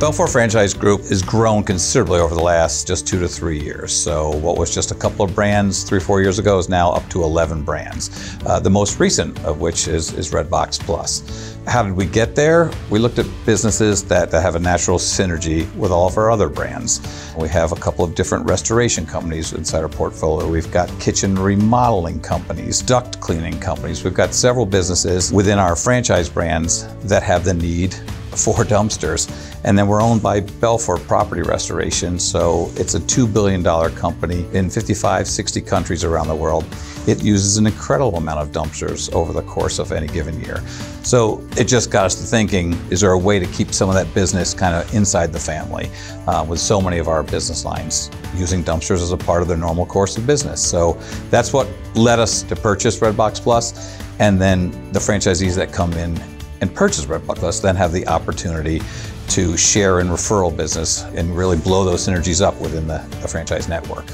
Belfour Franchise Group has grown considerably over the last just 2 to 3 years. So what was just a couple of brands 3 or 4 years ago is now up to 11 brands. The most recent of which is Redbox Plus. How did we get there? We looked at businesses that have a natural synergy with all of our other brands. We have a couple of different restoration companies inside our portfolio. We've got kitchen remodeling companies, duct cleaning companies. We've got several businesses within our franchise brands that have the need for dumpsters. And then we're owned by BELFOR Property Restoration, so it's a $2 billion company in 55, 60 countries around the world. It uses an incredible amount of dumpsters over the course of any given year. So it just got us to thinking, is there a way to keep some of that business kind of inside the family with so many of our business lines using dumpsters as a part of their normal course of business? So that's what led us to purchase Redbox Plus, and then the franchisees that come in and purchase Redbox Plus then have the opportunity to share in referral business and really blow those synergies up within the franchise network.